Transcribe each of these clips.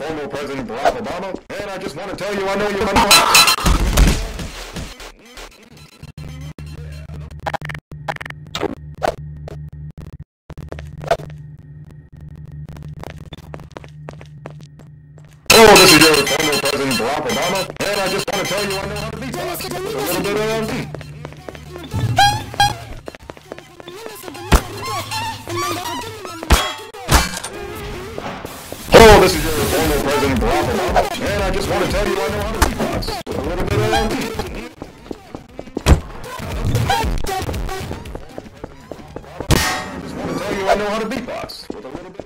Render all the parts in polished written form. Former President Barack Obama, and I just want to tell you I know you're not. Oh, this is your former President Barack Obama, and I just want to tell you I know how to be boss. A little bit of this is your former President Barack Obama, and I just want to tell you I know how to beatbox. A little bit of I just want to tell you I know how to beatbox. With a little bit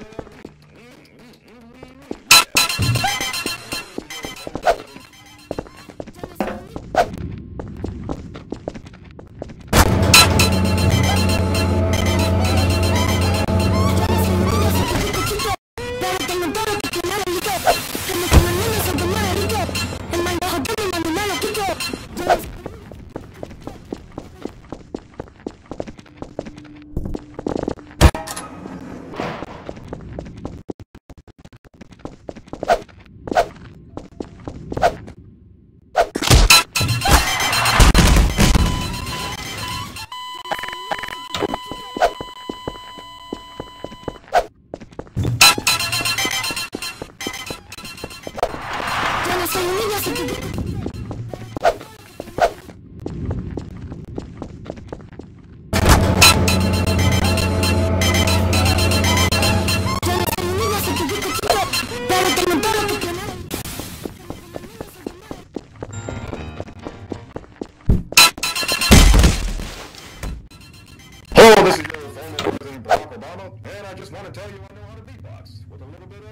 tell you I know how to beatbox with a little bit of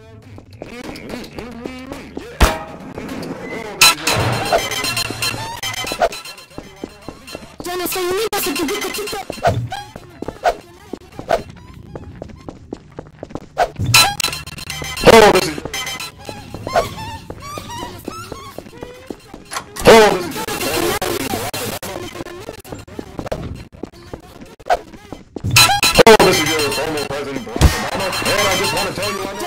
President Barack Obama, and I just want to tell you I know.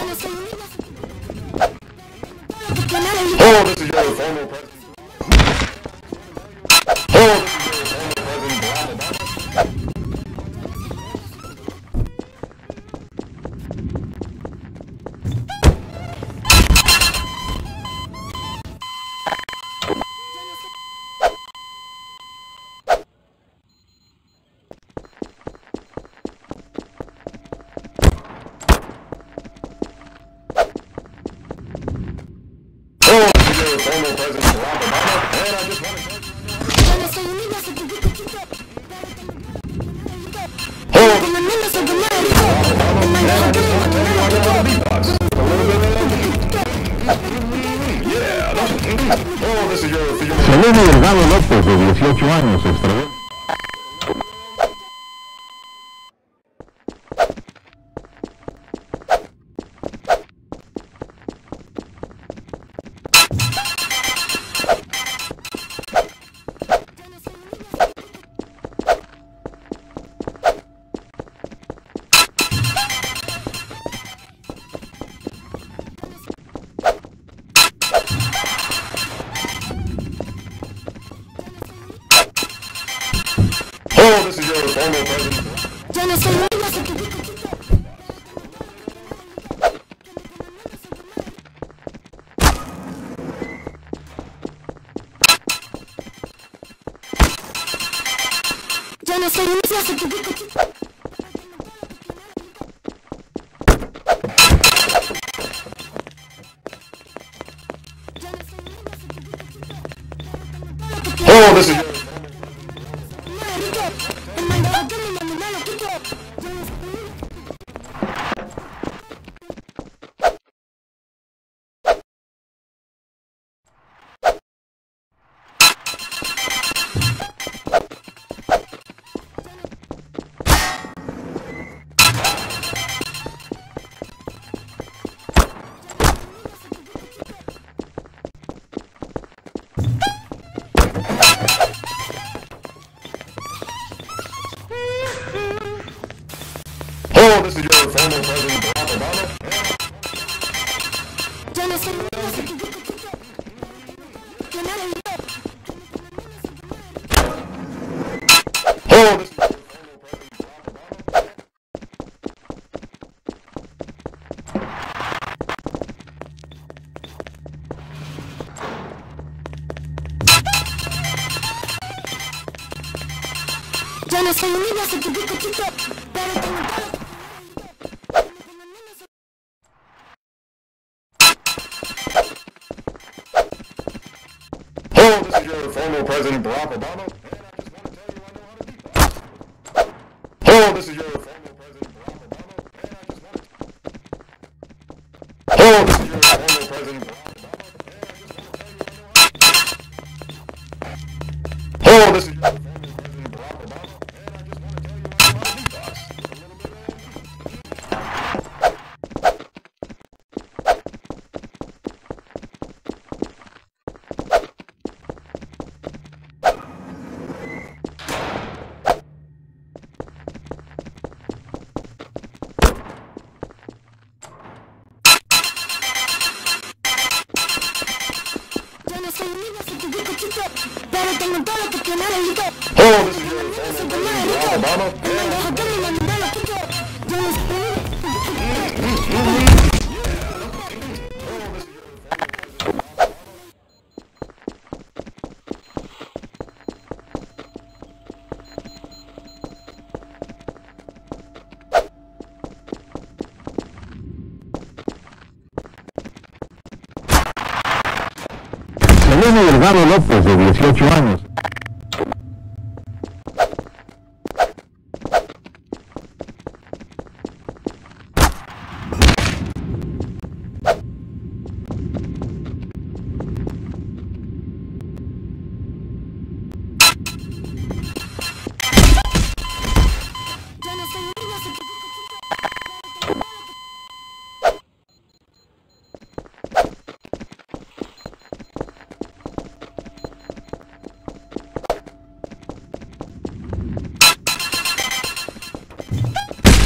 Hello, this is your former president. Hello, this is your former president Barack Obama. Former President Barack Obama, and I just want to Selene Delgado López, de 18 años, extraditado. This is your former president. This is this is your former president Barack Obama. Hello, this is your former president Barack Obama. This is your former president Barack Obama, and I just want to tell you I know how to beatbox. Hello, this is your former president Barack Obama, and I just want to. Hello, this is your former president Barack Obama, and I just want to tell you I know how to. Hello, this is your former president Barack Obama, and I just want to tell you I know how to beatbox with a little bit of. Hello, this is your former president Barack Obama. Selene Delgado López, de 18 años.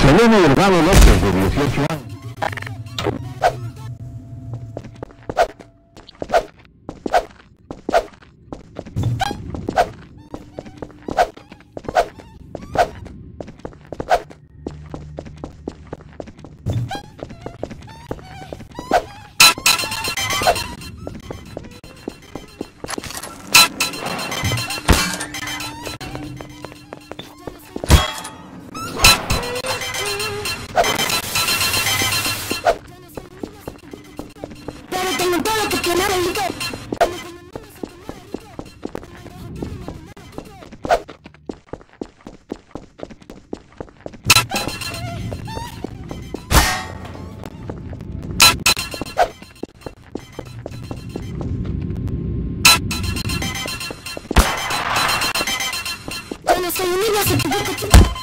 Selene Delgado López, de 18 años. Yo no soy un niño, se te